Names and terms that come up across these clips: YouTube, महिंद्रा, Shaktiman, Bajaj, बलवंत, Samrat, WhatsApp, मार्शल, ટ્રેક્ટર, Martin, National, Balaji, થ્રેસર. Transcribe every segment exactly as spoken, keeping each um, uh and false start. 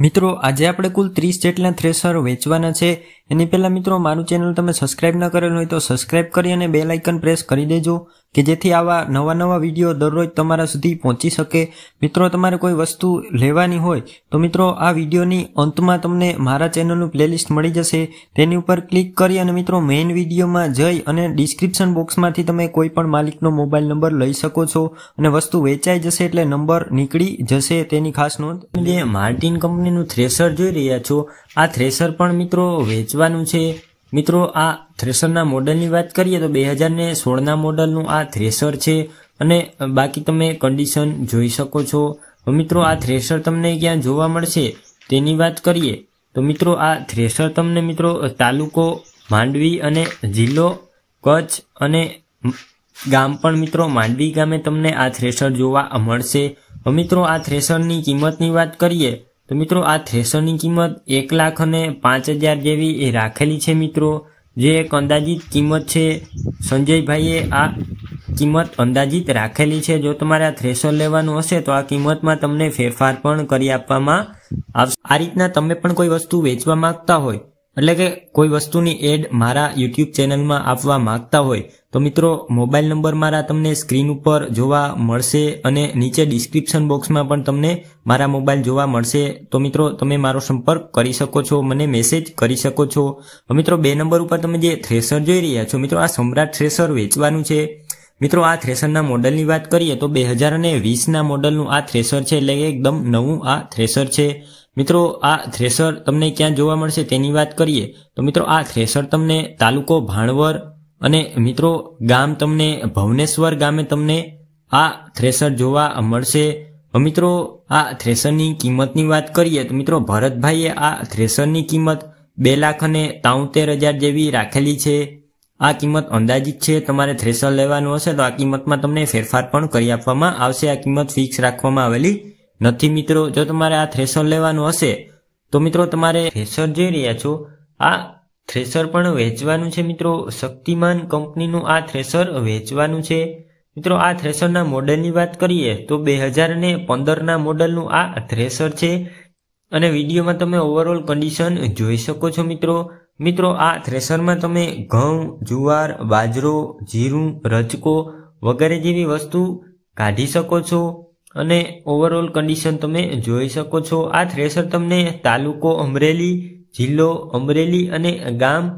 मित्रों आज आप कुल तीस जेटला थ्रेसर वेचवाना है। एनी पहला मित्रों मारू चेनल तमे सब्सक्राइब न करेल हो तो सब्सक्राइब कर बेल आइकन प्रेस कर देजो कि जेथी आवा नवा नवा विडियो दररोज तमारा सुधी पहुंची सके। मित्रों तमारे कोई वस्तु लेवानी होय तो मित्रों आ विडियोनी अंतमां तमने मारा चेनलनुं प्लेलिस्ट मळी जशे, तेनी उपर क्लिक करी अने मित्रों मेन विडियोमां जई अने डिस्क्रिप्शन बॉक्समांथी तमे कोई पण मालिकनो मोबाइल नंबर लई शको छो अने वस्तु वेचाई जशे एटले नंबर नीकळी जशे, तेनी खास नोंध। जे मार्टिन कंपनीनुं थ्रेसर जोई रह्या छो आ थ्रेसर पण मित्रों वेचवानुं छे। मित्रों आ थ्रेसरना मॉडलनी बात करिए तो दो हज़ार सोलह ना मॉडलनुं आ थ्रेसर छे अने बाकी तमे कंडीशन जोई शको छो। तो मित्रों आ थ्रेसर तमने क्या जोवा मळशे तेनी बात करिए तो मित्रों आ थ्रेसर तमने मित्रों तालुको मांडवी अने जिल्लो कच्छ अने गाम पण मित्रों मांडवी गामे तमने आ थ्रेसर जोवा मळशे। तो मित्रों आ थ्रेसरनी किंमतनी बात करिए तो मित्रों आ थ्रेसर की कीमत एक लाख अने पांच हज़ार जेवी राखेली छे। मित्रों जे एक अंदाजित कीमत छे, संजय भाईए आ कीमत अंदाजित राखेली छे। जो तमारे आ थ्रेसर लेवानुं हशे तो आ कीमतमां तमने फेरफार पण करी आपवामां आवशे। आ रीतना तमे पण कोई वस्तु वेचवा मागता होय एटले के कोई वस्तुनी एड मारा यूट्यूब चेनलमां आपवा मागता होय तो मित्रों मोबाइल नंबर मारा तमने स्क्रीन पर जोवा मळशे अने नीचे डिस्क्रिप्शन बॉक्स में पण तमने मारा मोबाइल जोवा मळशे। तो मित्रों तमे मारो संपर्क करी शको छो, मने मेसेज करी शको छो। मित्रों बे नंबर पर तमे जे थ्रेसर जोई रह्या छो मित्रों आ सम्राट थ्रेसर वेचवानुं छे। मित्रों आ थ्रेसरना मॉडलनी वात करिए तो दो हज़ार बीस ना मॉडलनुं आ थ्रेसर छे एटले एकदम नवुं आ थ्रेसर छे। मित्रों आ थ्रेसर तमने क्यां जोवा मळशे तेनी वात करिए तो मित्रों आ थ्रेसर तमने तालुको भाणवर अने मित्रों गाम तमने भवनेश्वर गामे तमने आ थ्रेसर जोवा मळशे। मित्रों आ थ्रेसरनी किंमतनी वात करिए तो मित्रों भरतभाईए आ थ्रेसरनी किंमत बे लाख अने तोतेर हज़ार जेवी राखेली छे। आ किंमत अंदाजित छे, तमारे थ्रेसर लेवानुं हशे तो आ किंमतमां तमने फेरफार पण करी आपवामां आवशे। आ किंमत फिक्स राखवामां आवेली नथी। मित्रों जो तमारे आ थ्रेसर लेवानुं हशे तो मित्रों तमारे थ्रेसर जोई रह्या छो आ थ्रेसर पण वेचवानुं छे। मित्रों शक्तिमान कंपनीनुं आ थ्रेसर वेचवानुं छे। मित्रों आ थ्रेसरना मॉडलनी वात करीए तो दो हज़ार पंद्रह ना मॉडलनुं आ थ्रेसर छे अने विडियोमां तमे ओवरऑल कंडीशन जोई शको छो। मित्रों मित्रों आ थ्रेसरमां तमे घऊं, जुवार, बाजरो, जीरुं, रचको वगैरे जेवी वस्तु काढी शको छो अने ओवरऑल कंडीशन तमे जोई शको छो। आ थ्रेसर तमने तालुको अमरेली, जिल्लो अमरेली अने गाम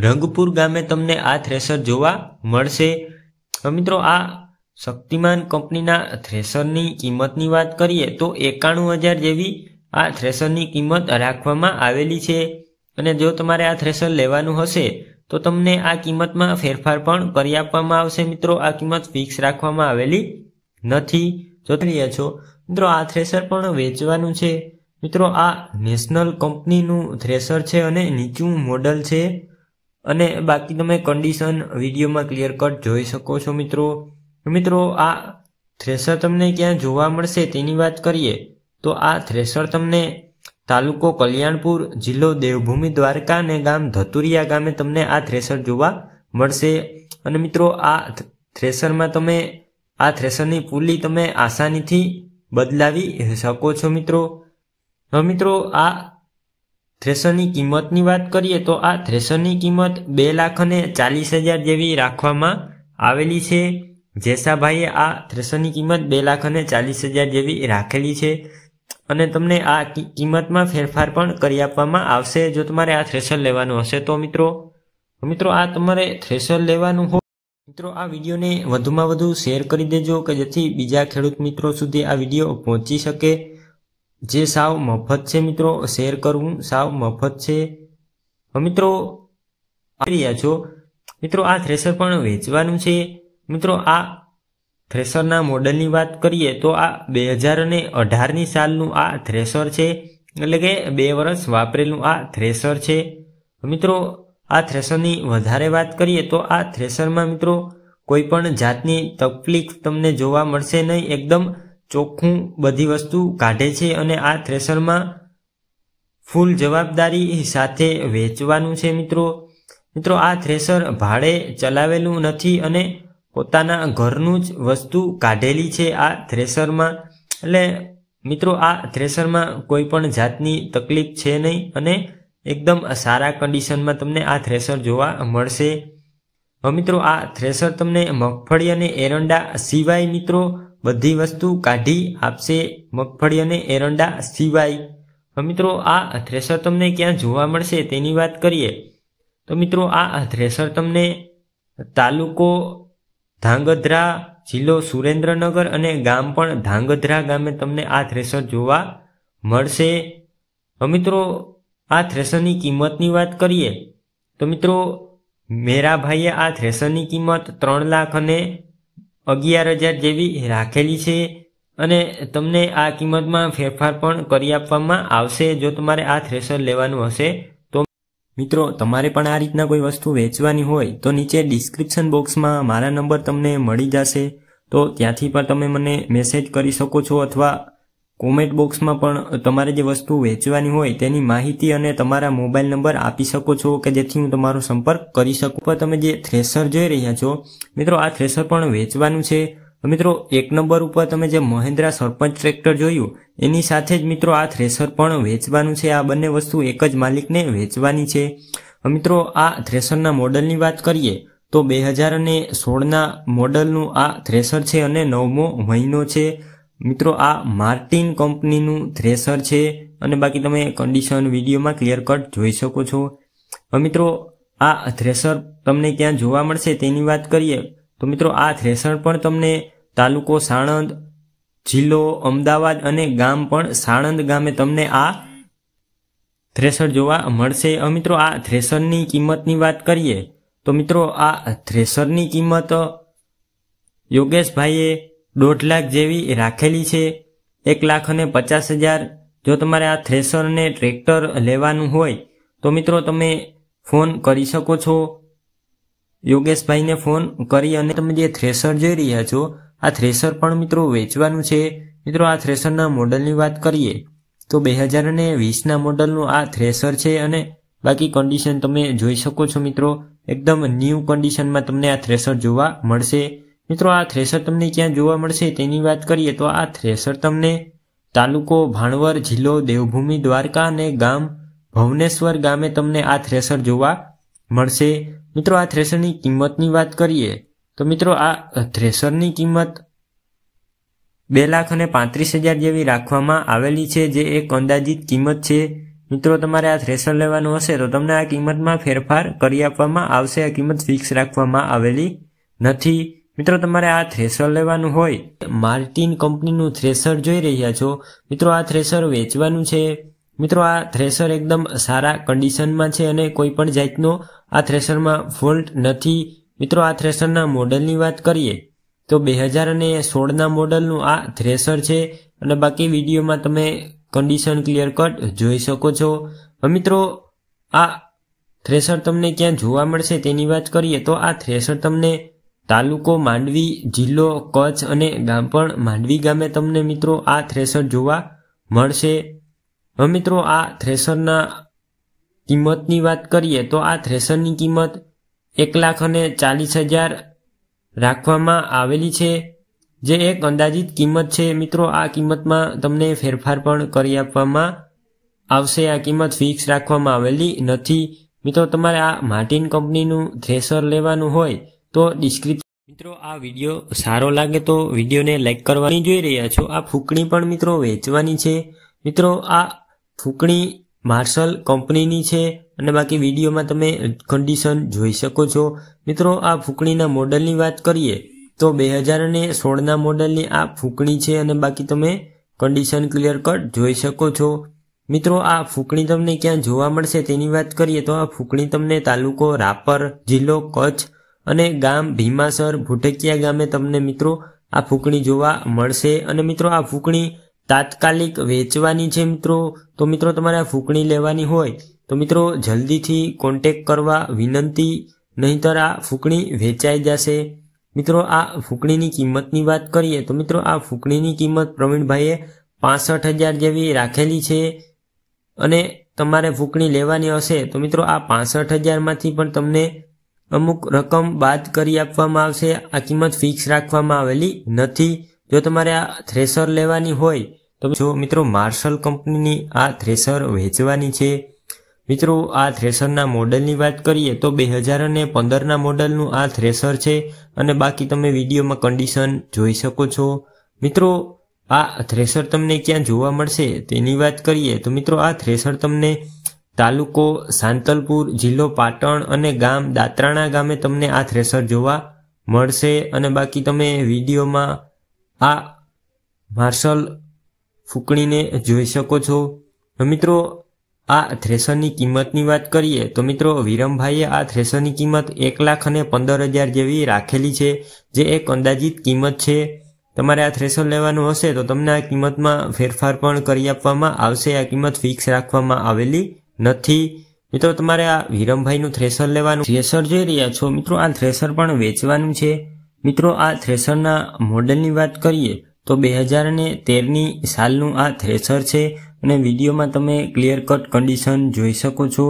रंगपुर गामे तमने आ थ्रेसर जोवा मळशे। मित्रों आ शक्तिमान कंपनीना थ्रेसरनी किंमतनी वात करिए तो एकाणु हज़ार जेवी आ थ्रेसरनी किंमत राखवामां आवेली छे अने जो तमारे आ थ्रेसर लेवानुं हशे तो तमने आ किंमतमां फेरफार पण करी आपवामां आवशे। मित्रों आ किंमत फिक्स राखवामां आवेली नथी। जो तरीया छो मित्रों आ थ्रेसर पण वेचवानुं छे। मित्रों आ नेशनल कंपनीनुं थ्रेसर छे अने नीचुं मॉडल छे अने बाकी तमे कंडीशन विडियोमां क्लियर कट जोई शको छो। मित्रों मित्रों आ थ्रेसर तमने क्यां जोवा मळशे तेनी वात करीए तो आ थ्रेसर तमने तालुको कल्याणपुर, जिल्लो देवभूमि द्वारका ने गाम धतुरिया गामे तमने आ थ्रेसर जोवा मळशे। अने मित्रों आ थ्रेसरमां तमे आ थ्रेसरनी पुली तमे आसानीथी बदलावी शको छो। मित्रों तो मित्रों आ थ्रेसरनी किंमतनी बात करिए तो आ थ्रेसरनी कीमत बे लाख अने चालीस हज़ार जेवी राखवामां आवेली छे। जेसा भाईए आ थ्रेसरनी कीमत बे लाख अने चालीस हज़ार जेवी राखेली छे अने तमने आ किंमतमां फेरफार पण करी आपवामां आवशे जो तमारे आ थ्रेसर लेवानुं हशे। तो मित्रों मित्रों आ तमारे थ्रेसर लेवानुं हो मित्रों आ विडियोने वधुमां वधु शेर करी देजो के जेथी बीजा खेडूत मित्रों सुधी आ विडियो पहोंची शके। जे साव मफत छे मित्रों, शेर करवुं साव मफत छे। मित्रों आया छो मित्रों आ थ्रेसर पण वेचवानुं छे। मित्रों आ थ्रेसरना मॉडलनी वात करीए तो आ दो हज़ार अठारह नी सालनुं आ थ्रेसर छे एटले के बे वर्ष वापरेलुं आ थ्रेसर छे। मित्रों आ थ्रेसरनी वधारे वात करीए तो आ थ्रेसरमां मित्रों कोई पण जातनी तकलीफ तमने जोवा मळशे नहीं, एकदम चोख्खुं बधी वस्तु काढे छे अने आ थ्रेसर में फूल जवाबदारी साथे वेचवानुं छे। मित्रों मित्रों आ थ्रेसर भाड़े चलावेलू नथी अने पोताना घरनुं ज वस्तु काढेली छे आ थ्रेसर में। एटले मित्रों आ थ्रेसर में कोईपण जातनी तकलीफ है नहीं अने एकदम सारा कंडीशन में तमने आ थ्रेसर जोवा मळशे। हवे मित्रों आ थ्रेसर तमने मगफળી अने एरंडा सिवाय मित्रों बधी वस्तु काढ़ी आपसे मगफળી अने एरंडा सिवाय। मित्रों आ थ्रेसर तमने क्या जोवा मळशे तेनी वात करीए तो मित्रों आ थ्रेसर तमने तालुको धांगध्रा, जिल्लो सुरेन्द्रनगर अने गाम पण धांगध्रा गामे तमने आ थ्रेसर जोवा मळशे। मित्रों आ थ्रेसरनी किंमतनी वात करीए तो मित्रों मेरा भाईए आ थ्रेसरनी किंमत त्रण लाख अने अगियार हज़ार जेवी राखेली छे अने तमने आ किंमतमां फेरफार पण करी आपवामां आवशे जो तमारे आ थ्रेसर लेवानुं हशे। मित्रों तमारे पण आ रीतना कोई वस्तु वेचवानी होय तो नीचे डिस्क्रिप्शन बॉक्स में मारा नंबर तमने मळी जशे तो त्यांथी पण तमे मने मेसेज करी शको छो अथवा कॉमेंट बॉक्स में पण तमारे जे वस्तु वेचवानी होय तेनी माहिती अने तमारा मोबाइल नंबर आपी शको छो के जेथी हूँ तमारो संपर्क करी शकूं। पण तमे जे थ्रेसर जोई रह्या छो मित्रों आ थ्रेसर पण वेचवानुं छे। मित्रों एक नंबर उपर तमे जे महिंद्रा सरपंच ट्रेक्टर जोयुं एनी साथे ज मित्रों आ थ्रेसर पण वेचवानुं छे। आ बने वस्तु एक ज मालिकने वेचवानी छे। मित्रों आ थ्रेसरना मॉडलनी वात करीए तो बे हज़ार सोळ ना मॉडलनुं आ थ्रेसर छे अने नवमो महीनो छे। मित्रों आ मार्टिन कंपनीनुं थ्रेसर छे अने बाकी तमे कंडीशन विडियोमां क्लियर कट जोई शको छो। मित्रों आ थ्रेसर तमने क्यां जोवा मळशे तेनी वात करीए तो मित्रों आ थ्रेसर पण तमने तालुको साणंद, जिल्लो अमदावाद अने गाम पण साणंद गामे तमने आ थ्रेसर जोवा मळशे। मित्रों आ थ्रेसरनी किंमतनी वात करीए तो मित्रों आ थ्रेसरनी किंमत योगेश भाईए दौड़ लाख जेवी राखेली छे। एक लाख अने पचास हज़ार जो तमारे आ थ्रेसर ने ट्रेक्टर लेवानुं होय तो मित्रों तमे फोन करी शको छो। योगेश भाई ने फोन करी अने तमे जे थ्रेसर जोई रह्या छो आ थ्रेसर पण मित्रों वेचवानुं छे। मित्रों आ थ्रेसरना मॉडलनी वात करीए तो बे हज़ार वीस ना मॉडलनुं आ थ्रेसर छे अने बाकी कंडीशन तमे जोई शको छो। मित्रों एकदम न्यू कंडीशन में तमने आ थ्रेसर जोवा मळशे। मित्रों आ थ्रेसर तमने क्यां जोवा मळशे तेनी वात करीए तो आ थ्रेसर तमने तालुको भाणवर, जिल्लो देवभूमि द्वारका अने गाम भुवनेश्वर गामे तमने आ थ्रेसर जोवा मळशे। मित्रों आ थ्रेसरनी किंमतनी वात करीए तो मित्रों आ थ्रेसरनी किंमत बे लाख अने पांत्रीस हज़ार जेवी राखवामां आवेली छे जे एक अंदाजित किंमत छे। मित्रों तमारे आ थ्रेसर लेवानुं हशे तो तमने आ किंमतमां फेरफार करी आपवामां आवशे। आ किंमत फिक्स राखवामां आवेली नथी। मित्रों तमारे आ थ्रेसर लेवानुं होय मार्टिन कंपनीनुं थ्रेसर जोई रह्या छो मित्रों आ थ्रेसर वेचवानुं छे। मित्रों आ थ्रेसर एकदम सारा कंडीशन में छे अने कोईपण जातनो आ थ्रेसर में फॉल्ट नथी। मित्रों आ थ्रेसरना मॉडलनी वात करीए तो बे हज़ार सोळ ना मॉडलनुं आ थ्रेसर छे अने बाकी विडियोमां तमे कंडीशन क्लियर कट जोई शको छो। मित्रों आ थ्रेसर तमने क्यां जोवा मळशे तेनी वात करीए तो आ थ्रेसर तमने तालुको मांडवी, जिल्लो कच्छ अने गाम पण मांडवी गामे तमने मित्रों आ थ्रेसर जोवा मळशे। હવે મિત્રો આ થ્રેસરના કિંમતની વાત કરીએ તો આ થ્રેસરની કિંમત એક લાખ અને ચાલીસ હજાર રાખવામાં આવેલી છે જે એક અંદાજિત કિંમત છે। મિત્રો આ કિંમતમાં તમને ફેરફાર પણ કરી આપવામાં આવશે। આ કિંમત ફિક્સ રાખવામાં આવેલી નથી। મિત્રો તમારે આ માર્ટિન કંપનીનું થ્રેસર લેવાનું હોય તો ડિસ્ક્રિપ્શન। मित्रों आ विडियो सारो लागे तो विडियो ने लाइक करवानी। जोई रह्या छो आ फूकणी पण मित्रों वेचवानी छे। मित्रों आ फूकणी मार्शल कंपनीनी छे अने बाकी विडियो में तमे कंडीशन जोई शको छो। मित्रों आ फूकणीना मॉडलनी वात करीए तो बे हज़ार सोळ ना मॉडलनी आ फूकणी छे अने बाकी तमे कंडीशन क्लियर कट जोई शको छो। मित्रों आ फूकणी तमने क्यां जोवा मळशे तेनी वात करीए तो आ फूकणी तमने तालुको रापर, जिल्लो कच्छ अने गाम भीमासर भुटकिया गामे तमने मित्रों आ फूकणी जोवा मळशे। अने मित्रों आ फूकणी તાત્કાલિક વેચવાની છે મિત્રો તો મિત્રો તમારે આ ફૂકણી લેવાની હોય તો મિત્રો જલ્દીથી કોન્ટેક કરવા વિનંતી, નહીંતર આ ફૂકણી વેચાઈ જશે। મિત્રો આ ફૂકણીની કિંમતની વાત કરીએ તો મિત્રો આ ફૂકણીની કિંમત પ્રવીણભાઈએ પાસઠ હજાર જેવી રાખેલી છે અને તમારે ફૂકણી લેવાની હશે તો મિત્રો આ પાસઠ હજારમાંથી પણ તમને અમુક રકમ બાદ કરી આપવામાં આવશે। આ કિંમત ફિક્સ રાખવામાં આવેલી નથી। જો તમારે આ થ્રેસર લેવાની હોય तो जो मित्रों मार्शल कंपनीની આ થ્રેશર વેચવાની છે। मित्रों आ थ्रेसरना मॉडलनी बात करिए तो दो हज़ार पंद्रह ना मॉडलनु आ थ्रेसर छे अने बाकी तमे विडियो में कंडीशन जोई सको छो। मित्रों आ थ्रेसर तमने क्यां जोवा मळशे तेनी बात करिए तो मित्रों आ थ्रेसर तमने तालुको सांतलपुर, जिल्लो पाटण अने गाम दात्राणा गामे तमने आ थ्रेसर जोवा मळशे अने बाकी तमे विडियो में आ मार्शल फूकणीने जोई सको छो। मित्रों आ थ्रेसरनी किंमतनी बात करिए तो मित्रों विरमभाईए आ थ्रेसरनी किंमत एक लाख अने पंदर हज़ार जेवी राखेली छे, जे एक अंदाजित कीमत छे। तमारे आ थ्रेसर लेवानुं हशे तो तमने आ किंमतमां फेरफार पण करी आपवामां आवशे, आ किंमत फिक्स राखवामां आवेली नथी। मित्रों तमारे आ विरमभाईनुं थ्रेसर लेवानुं थ्रेसर जोई रह्या छो। मित्रों आ थ्रेसर पण वेचवानुं छे। मित्रों आ थ्रेसरना मॉडलनी बात करिए तो दो हज़ार तेरह नी सालनुं आ थ्रेसर छे। वीडियो में तमे क्लियर कट कंडीशन जोई सको छो।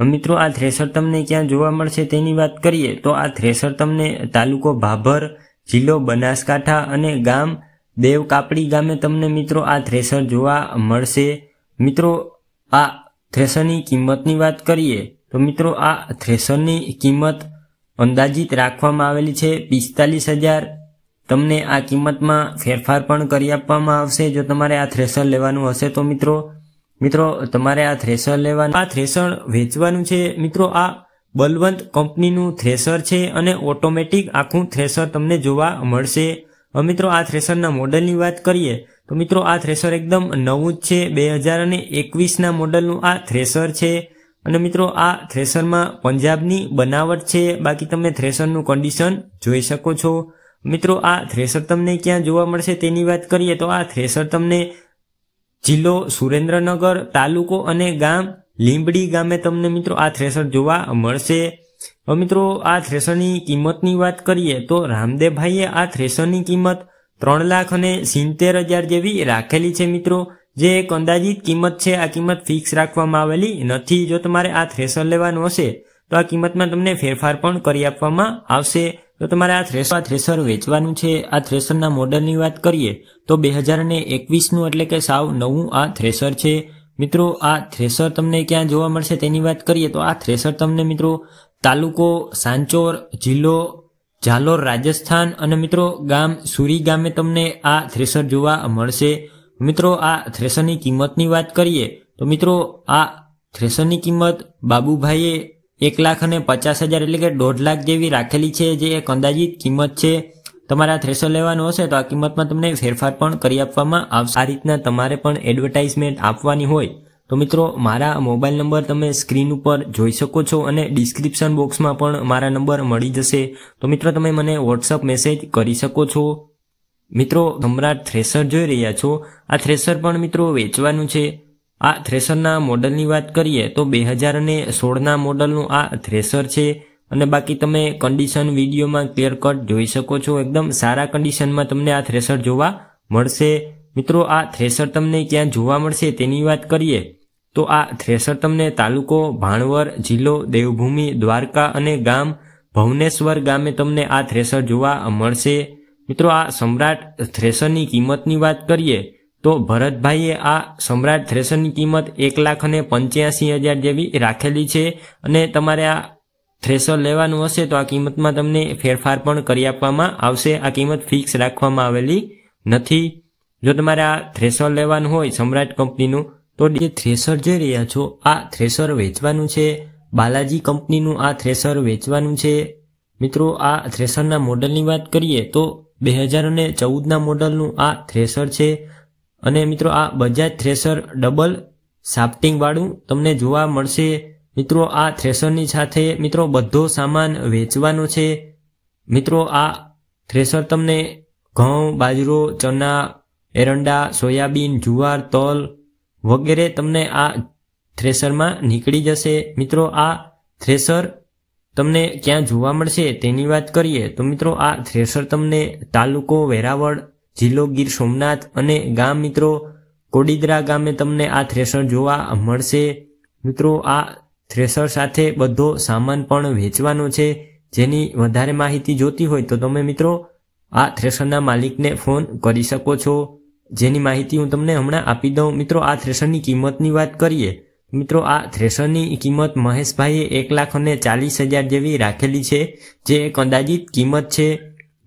मित्रों आ थ्रेसर तमने क्या जोवा मळशे तेनी बात करिए तो आ थ्रेसर तमने तालुको भाभर, जिल्लो बनासकांठा अने गाम देवकापड़ी गामे तमने मित्रों आ थ्रेसर जोवा मळशे। मित्रों आ थ्रेसरनी किंमतनी बात करिए तो मित्रों आ थ्रेसरनी किंमत अंदाजित राखवामां आवेली छे पिस्तालीस हज़ार। तमने आ किंमतमां फेरफार पण करी आपवामां आवशे जो तमारे आ थ्रेसर लेवानुं हशे तो मित्रों मित्रों तमारे आ थ्रेसर लेवानुं आ थ्रेसर वेचवानुं छे। मित्रों आ बलवंत कंपनीनुं थ्रेसर छे अने ऑटोमेटिक आखुं थ्रेसर तमने जोवा मळशे। मित्रों आ थ्रेसरना मॉडलनी वात करीए तो मित्रों आ थ्रेसर एकदम नवुं ज छे, दो हज़ार एकवीस ना मॉडलनुं आ थ्रेसर छे। अने मित्रों आ थ्रेसरमां पंजाबनी बनावट छे, बाकी तमे थ्रेसरनुं कंडीशन जोई शको छो। मित्रों आ थ्रेसर तमने क्यां जोवा मळशे तेनी वात करिए तो आ थ्रेसर तमने जिल्लो सुरेन्द्रनगर, तालुको अने गाम लींबड़ी गामे तमने मित्रों आ थ्रेसर जोवा मळशे। मित्रों आ थ्रेसरनी किंमतनी वात करिए तो रामदेवभाईए आ थ्रेसरनी किंमत त्रण लाख अने सित्तेर हज़ार जेवी राखेली छे। मित्रों जे एक अंदाजित कीमत छे, आ कीमत फिक्स राखवामां आवेली नथी। जो तमारे आ थ्रेसर लेवानुं हशे तो आ किंमतमां तमने फेरफार पण करी आपवामां आवशे। तो तमारे आ थ्रेसर थ्रेसर वेचवानुं छे। आ थ्रेसरना मॉडलनी वात करिए तो दो हज़ार एकवीस नुं एटले के साव नवुं आ थ्रेसर छे। मित्रों आ थ्रेसर तमने क्यां जोवा मळशे तेनी वात करिए तो आ थ्रेसर तमने मित्रों तालुको सांचोर, जिल्लो झालोर, राजस्थान अने मित्रों गाम सुरी गामे तमने आ थ्रेसर जोवा मळशे। मित्रों आ थ्रेसरनी किंमतनी वात करिए तो मित्रों आ थ्रेसरनी किंमत बाबूभाईए एक लाख अने पचास हज़ार एटले के दौड़ लाख जेवी राखेली छे, जे एक अंदाजित कीमत छे। तमारा थ्रेसर लेवानुं हशे तो आ किंमतमां तमने फेरफार पण करी आपवामां आवशे। आ रीतना तमारे पण एडवर्टाइजमेंट आपवानी होय तो मित्रों मारा मोबाइल नंबर तमे स्क्रीन उपर जोई शको छो अने डिस्क्रिप्शन बॉक्समां पण मारा नंबर मळी जशे। तो मित्रों तमे मने व्हाट्सएप मेसेज करी शको छो। मित्रों सम्राट थ्रेसर जोई रह्या छो। आ थ्रेसर पण मित्रों वेचवानुं छे। आ थ्रेसरना मॉडलनी बात करिए तो दो हज़ार सोलह ना मॉडलनुं आ थ्रेसर छे अने बाकी तमे कंडीशन विडियो में क्लियर कट जोई शको छो। एकदम सारा कंडीशन में तमने आ थ्रेसर जोवा मळशे। मित्रों आ थ्रेसर तमने क्यां जोवा मळशे तेनी वात करिए तो आ थ्रेसर तमने तालुको भाणवर, जिल्लो देवभूमि, द्वारका अने गाम भवनेश्वर गामे तमने आ थ्रेसर जोवा मळशे। मित्रों आ सम्राट थ्रेसरनी किंमतनी वात करिए तो भरतभाईए आ सम्राट थ्रेसरनी किंमत एक लाख अने पंच्यासी हज़ार जेवी राखेली छे अने तमारे आ थ्रेसर लेवानुं हशे तो आ किंमतमां तमने फेरफार पण करी आपवामां आवशे। आ किंमत फिक्स राखवामां आवेली नथी। जो तमारे आ थ्रेसर लेवानुं होय सम्राट कंपनीनुं तो जे थ्रेसर जोई रह्या छो आ थ्रेसर वेचवानुं छे। बालाजी कंपनीनुं आ थ्रेसर वेचवानुं छे। मित्रों आ थ्रेसरना मॉडलनी वात करिए तो दो हज़ार चौदह ना मॉडलनुं आ थ्रेसर छे अने मित्रों आ बजाज थ्रेसर डबल शाफ्टिंग वाळुं तमने जोवा मळशे। मित्रों आ थ्रेसरनी साथे मित्रों बधो सामान वेचवानो छे। मित्रों आ थ्रेसर तमने घऊं, बाजरो, चना, एरंडा, सोयाबीन, जुवार, तल वगैरे तमने आ थ्रेसर मां नीकळी जशे। मित्रों आ थ्रेसर तमने क्यां जोवा मळशे तेनी वात करिए तो मित्रों आ थ्रेसर तमने तालुको वेरावळ, जिल्लो गीर सोमनाथ अने गाम मित्रों कोडीदरा गामे तमने आ थ्रेसर जोवा मळशे। मित्रों आ थ्रेसर साथे बधो सामान पण वेचवानो छे। जेनी वधारे माहिती जोती होय तो तमे मित्रों आ थ्रेसरना मालिकने फोन करी शको छो। જેની માહિતી હું તમને હમણાં આપી દઉં। મિત્રો આ થ્રેશરની કિંમતની વાત કરીએ, મિત્રો આ થ્રેશરની કિંમત મહેશભાઈએ એક લાખ અને ચાલીસ હજાર જેવી રાખેલી છે, જે એક અંદાજિત કિંમત છે।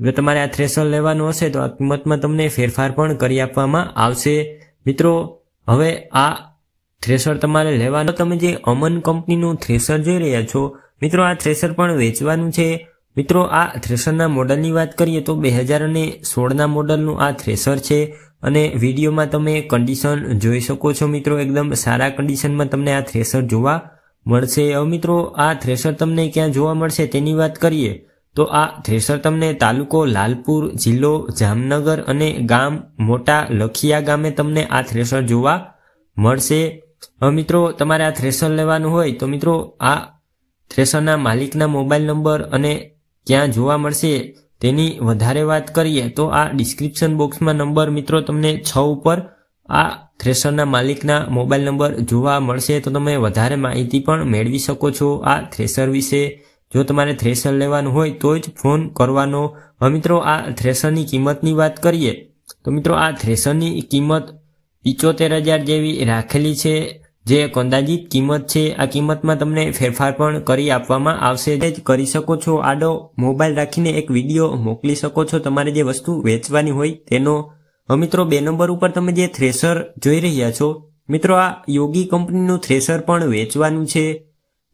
જો તમારે આ થ્રેશર લેવાનું હશે તો આ કિંમતમાં તમને ફેરફાર પણ કરી આપવામાં આવશે। મિત્રો હવે આ થ્રેશર તમારે લેવાનું, તમે જે અમન કંપનીનું થ્રેશર જોઈ રહ્યા છો મિત્રો આ થ્રેશર પણ વેચવાનું છે। મિત્રો આ થ્રેશરના મોડલની વાત કરીએ તો બે હજાર અને સોળના મોડલનું આ થ્રેશર છે અને વિડીયોમાં તમે કન્ડિશન જોઈ શકો છો। મિત્રો એકદમ સારા કન્ડિશનમાં તમને આ થ્રેશર જોવા મળશે। હવે મિત્રો આ થ્રેશર તમને ક્યાં જોવા મળશે તેની વાત કરીએ તો આ થ્રેશર તમને તાલુકો લાલપુર, જિલ્લો જામનગર અને ગામ મોટા લખિયા ગામે તમને આ થ્રેશર જોવા મળશે। હવે મિત્રો તમારે આ થ્રેશર લેવાનું હોય તો મિત્રો આ થ્રેશરના માલિકના મોબાઈલ નંબર અને ક્યાં જોવા મળશે તેની વધારે વાત કરીએ તો આ ડિસ્ક્રિપ્શન બોક્સમાં નંબર મિત્રો તમને છ ઉપર આ થ્રેશરના માલિકના મોબાઈલ નંબર જોવા મળશે, તો તમે વધારે માહિતી પણ મેળવી શકો છો આ થ્રેશર વિશે। જો તમારે થ્રેશર લેવાનું હોય તો જ ફોન કરવાનો। હવે મિત્રો આ થ્રેશરની કિંમતની વાત કરીએ તો મિત્રો આ થ્રેશરની કિંમત પિચોતેર હજાર જેવી રાખેલી છે, જે એક અંદાજિત કિંમત છે। આ કિંમતમાં તમને ફેરફાર પણ કરી આપવામાં આવશે, જે જ કરી શકો છો। આડો મોબાઈલ રાખીને એક વિડીયો મોકલી શકો છો તમારે જે વસ્તુ વેચવાની હોય તેનો। હવે મિત્રો બે નંબર ઉપર તમે જે થ્રેશર જોઈ રહ્યા છો મિત્રો આ યોગી કંપનીનું થ્રેશર પણ વેચવાનું છે।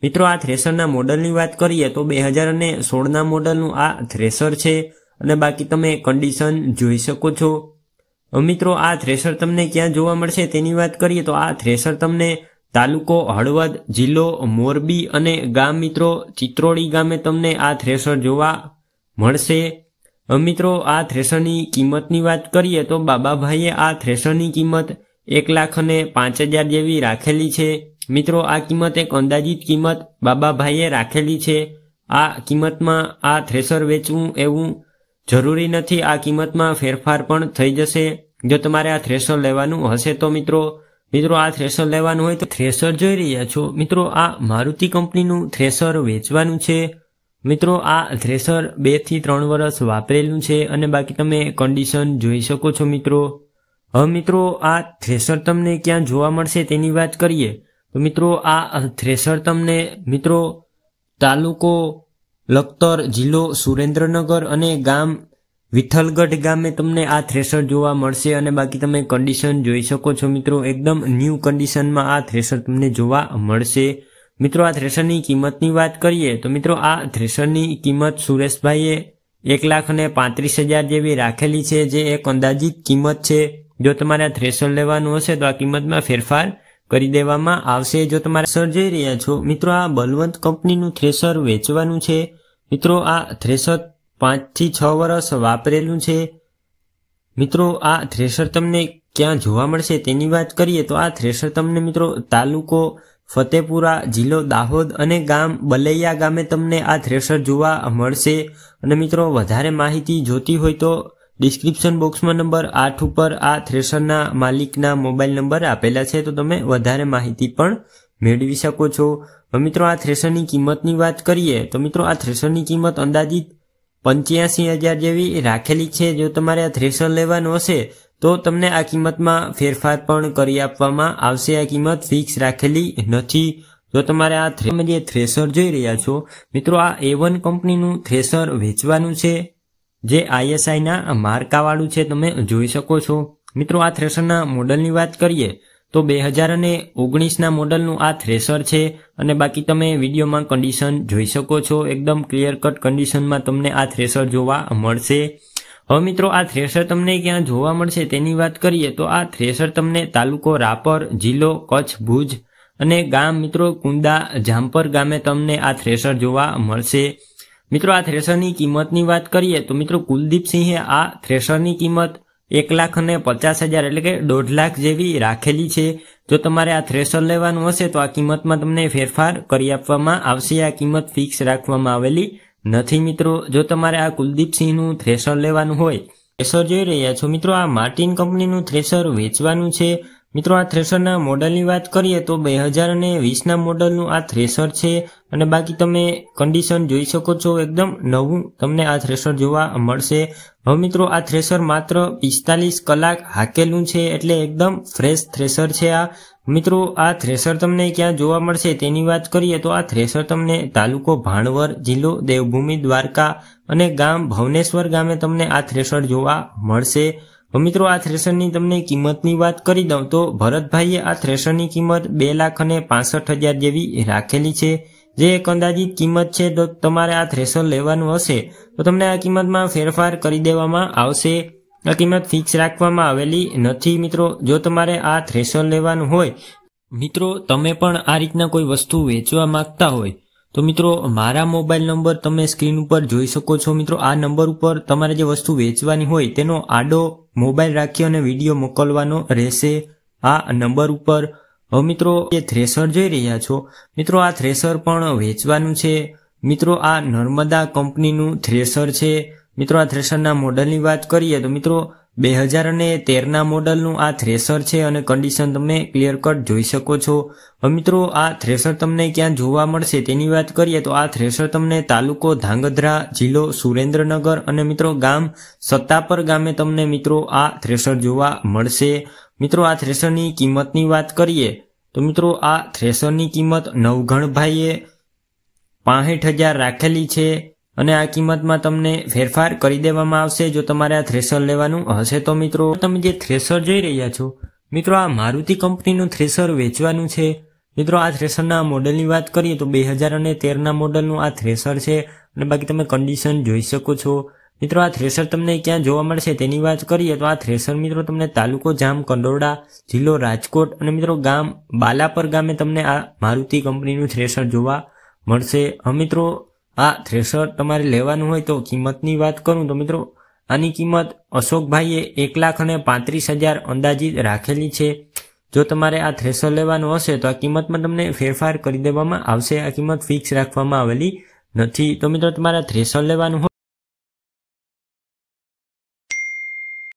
મિત્રો આ થ્રેશરના મોડલની વાત કરીએ તો બે હજાર અને સોળના મોડલનું આ થ્રેશર છે અને બાકી તમે કન્ડિશન જોઈ શકો છો। મિત્રો આ થ્રેશર તમને ક્યાં જોવા મળશે તેની વાત કરીએ તો આ થ્રેશર તમને તાલુકો હળવદ, જિલ્લો મોરબી અને ગામ મિત્રો ચિત્રોડી ગામે તમને આ થ્રેશર જોવા મળશે। મિત્રો આ થ્રેશરની કિંમતની વાત કરીએ તો બાબાભાઈએ આ થ્રેશરની કિંમત એક લાખ અને પાંચ હજાર જેવી રાખેલી છે। મિત્રો આ કિંમત એક અંદાજિત કિંમત બાબાભાઈએ રાખેલી છે। આ કિંમતમાં આ થ્રેશર વેચવું એવું જરૂરી નથી, આ કિંમતમાં ફેરફાર પણ થઈ જશે જો તમારે આ થ્રેશર લેવાનું હશે તો। મિત્રો મિત્રો આ થ્રેશર લેવાનું હોય તો થ્રેશર જોઈ રહ્યા છો મિત્રો આ મારુતિ કંપનીનું થ્રેશર વેચવાનું છે। મિત્રો આ થ્રેશર બે થી ત્રણ વર્ષ વાપરેલું છે અને બાકી તમે કન્ડિશન જોઈ શકો છો મિત્રો। હવે મિત્રો આ થ્રેશર તમને ક્યાં જોવા મળશે તેની વાત કરીએ તો મિત્રો આ થ્રેશર તમને મિત્રો તાલુકો લખતર, જિલ્લો સુરેન્દ્રનગર અને ગામ વિઠ્ઠલગઢ ગામે તમને આ થ્રેશર જોવા મળશે અને બાકી તમે કન્ડિશન જોઈ શકો છો મિત્રો। એકદમ ન્યૂ કન્ડિશનમાં આ થ્રેશર તમને જોવા મળશે। મિત્રો આ થ્રેશરની કિંમતની વાત કરીએ તો મિત્રો આ થ્રેશરની કિંમત સુરેશભાઈએ એક લાખ અને પાંત્રીસ હજાર જેવી રાખેલી છે, જે એક અંદાજિત કિંમત છે। જો તમારે આ થ્રેશર લેવાનું હશે તો આ કિંમતમાં ફેરફાર કરી દેવામાં આવશે જો તમારે થ્રેશર જોઈ રહ્યા છો। મિત્રો આ બલવંત કંપનીનું થ્રેશર વેચવાનું છે। મિત્રો આ થ્રેશર પાંચ થી છ વર્ષ વાપરેલું છે। મિત્રો આ થ્રેશર તમને ક્યાં જોવા મળશે તેની વાત કરીએ તો આ થ્રેશર તમને મિત્રો તાલુકો ફતેપુરા, જિલ્લો દાહોદ અને ગામ બલૈયા ગામે તમને આ થ્રેશર જોવા મળશે। અને મિત્રો વધારે માહિતી જોતી હોય તો ડિસ્ક્રિપ્શન બોક્સમાં નંબર આઠ ઉપર આ થ્રેશરના માલિકના મોબાઈલ નંબર આપેલા છે, તો તમે વધારે માહિતી પણ મેળવી શકો છો। મિત્રો આ થ્રેશરની કિંમતની વાત કરીએ તો મિત્રો આ થ્રેશરની કિંમત અંદાજિત પંચ્યાસી હજાર જેવી રાખેલી છે। જો તમારે આ થ્રેશર લેવાનું હશે તો તમને આ કિંમતમાં ફેરફાર પણ કરી આપવામાં આવશે, આ કિંમત ફિક્સ રાખેલી નથી। જો તમારે આ તમે જે થ્રેશર જોઈ રહ્યા છો મિત્રો આ એ વન કંપનીનું થ્રેશર વેચવાનું છે, જે આઈએસઆઈના માર્કાવાળું છે, તમે જોઈ શકો છો। મિત્રો આ થ્રેશરના મોડલની વાત કરીએ તો બે હજાર અને ઓગણીસના મોડલનું આ થ્રેશર છે અને બાકી તમે વિડીયોમાં કન્ડિશન જોઈ શકો છો। એકદમ ક્લિયર કટ કન્ડિશનમાં તમને આ થ્રેશર જોવા મળશે। હવે મિત્રો આ થ્રેશર તમને ક્યાં જોવા મળશે તેની વાત કરીએ તો આ થ્રેશર તમને તાલુકો રાપર, જિલ્લો કચ્છ ભુજ અને ગામ મિત્રો કુંદા જામપર ગામે તમને આ થ્રેશર જોવા મળશે। મિત્રો આ થ્રેશરની કિંમતની વાત કરીએ તો મિત્રો કુલદીપસિંહે આ થ્રેશરની કિંમત એક લાખ અને પચાસ હજાર એટલે કે દોઢ લાખ જેવી રાખેલી છે। જો તમારે આ થ્રેશર લેવાનું હશે તો આ કિંમતમાં તમને ફેરફાર કરી આપવામાં આવશે, આ કિંમત ફિક્સ રાખવામાં આવેલી નથી। મિત્રો જો તમારે આ કુલદીપસિંહનું થ્રેશર લેવાનું હોય, થ્રેશર જોઈ રહ્યા છો મિત્રો આ માર્ટિન કંપનીનું થ્રેશર વેચવાનું છે। મિત્રો આ થ્રેશરના મોડલની વાત કરીએ તો બે હજાર વીસ ના મોડલનું આ થ્રેશર છે અને બાકી તમે કન્ડિશન જોઈ શકો છો, એકદમ નવું તમને આ થ્રેશર જોવા મળશે। હવે મિત્રો આ થ્રેશર માત્ર પિસ્તાલીસ કલાક હાકેલું છે એટલે એકદમ ફ્રેશ થ્રેશર છે આ। મિત્રો આ થ્રેશર તમને ક્યાં જોવા મળશે તેની વાત કરીએ તો આ થ્રેશર તમને તાલુકો ભાણવર, જિલ્લો દેવભૂમિ દ્વારકા અને ગામ ભવનેશ્વર ગામે તમને આ થ્રેશર જોવા મળશે। મિત્રો આ થ્રેશરની તમને કિંમતની વાત કરી દઉં તો ભરતભાઈએ આ થ્રેશરની કિંમત બે લાખ અને પાંસઠ હજાર જેવી રાખેલી છે, જે એક અંદાજિત કિંમત છે। તો તમારે આ થ્રેશર લેવાનું હશે તો તમને આ કિંમતમાં ફેરફાર કરી દેવામાં આવશે, આ કિંમત ફિક્સ રાખવામાં આવેલી નથી। મિત્રો જો તમારે આ થ્રેશર લેવાનું હોય, મિત્રો તમે પણ આ રીતના કોઈ વસ્તુ વેચવા માંગતા હોય તો મિત્રો મારા મોબાઈલ નંબર તમે સ્ક્રીન ઉપર જોઈ શકો છો। મિત્રો આ નંબર ઉપર તમારે જે વસ્તુ વેચવાની હોય તેનો આડો મોબાઈલ રાખી અને વિડીયો મોકલવાનો રહેશે આ નંબર ઉપર। હવે મિત્રો જે થ્રેશર જોઈ રહ્યા છો, મિત્રો આ થ્રેશર પણ વેચવાનું છે। મિત્રો આ નર્મદા કંપનીનું થ્રેશર છે। મિત્રો આ થ્રેશરના મોડલની વાત કરીએ તો મિત્રો બે હજાર અને તેરના મોડલનું આ થ્રેશર છે અને કન્ડિશન તમે ક્લિયર કટ જોઈ શકો છો। મિત્રો આ થ્રેશર તમને ક્યાં જોવા મળશે તેની વાત કરીએ તો આ થ્રેશર તમને તાલુકો ધાંગધ્રા, જિલ્લો સુરેન્દ્રનગર અને મિત્રો ગામ સત્તાપર ગામે તમને મિત્રો આ થ્રેશર જોવા મળશે। મિત્રો આ થ્રેશરની કિંમતની વાત કરીએ તો મિત્રો આ થ્રેશરની કિંમત નવઘણભાઈએ પાંસઠ હજાર રાખેલી છે અને આ કિંમતમાં તમને ફેરફાર કરી દેવામાં આવશે જો તમારે આ થ્રેશર લેવાનું હશે તો। મિત્રો તમે જે થ્રેશર જોઈ રહ્યા છો, મિત્રો આ મારુતિ કંપનીનું થ્રેશર વેચવાનું છે। મિત્રો આ થ્રેશરના મોડલની વાત કરીએ તો બે હજાર અને તેરના મોડલનું આ થ્રેશર છે અને બાકી તમે કન્ડિશન જોઈ શકો છો। મિત્રો આ થ્રેશર તમને ક્યાં જોવા મળશે તેની વાત કરીએ તો આ થ્રેશર મિત્રો તમને તાલુકો જામકંડોરણા, જિલ્લો રાજકોટ અને મિત્રો ગામ બાલાપર ગામે તમને આ મારુતિ કંપનીનું થ્રેશર જોવા મળશે। મિત્રો આ થ્રેશર તમારે લેવાનું હોય તો કિંમતની વાત કરું તો મિત્રો આની કિંમત અશોકભાઈએ એક લાખ અને પાંત્રીસ હજાર અંદાજિત રાખેલી છે। જો તમારે આ થ્રેશર લેવાનું હશે તો આ કિંમતમાં તમને ફેરફાર કરી દેવામાં આવશે, આ કિંમત ફિક્સ રાખવામાં આવેલી નથી। તો મિત્રો તમારે થ્રેશર લેવાનું